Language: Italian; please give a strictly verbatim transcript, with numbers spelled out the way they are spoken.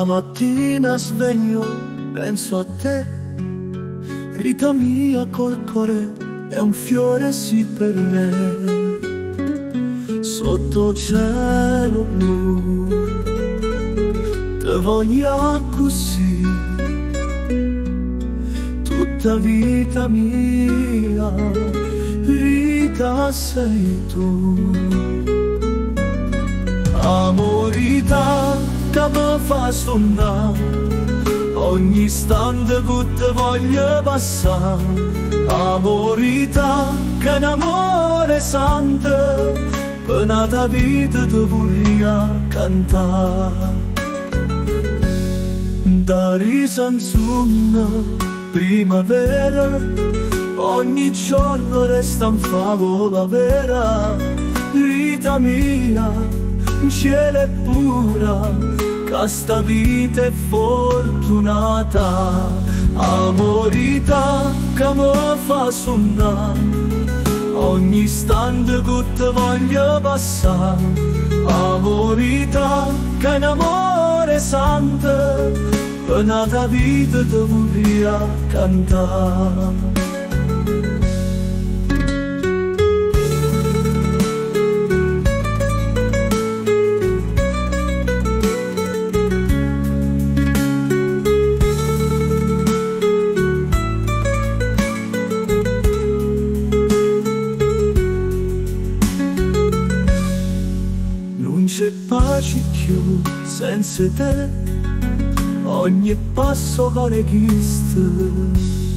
La mattina sveglio, penso a te, vita mia col cuore è un fiore sì per me. Sotto cielo blu, te voglio così, tutta vita mia, vita sei tu. Amorita che mi fa sognare, ogni istante che ti voglio passare. Amorita che un amore santo, per una vita ti voglio cantare. Da risanzuna primavera, ogni giorno resta un favola vera. Vita mia, cielo è pura, che sta vita è fortunata. Amorita che mi fa sognare, ogni istante che ti voglio passare. Amorita che un amore santo, per una vita ti voglio cantare. Pace più senza te, ogni passo vale chiste.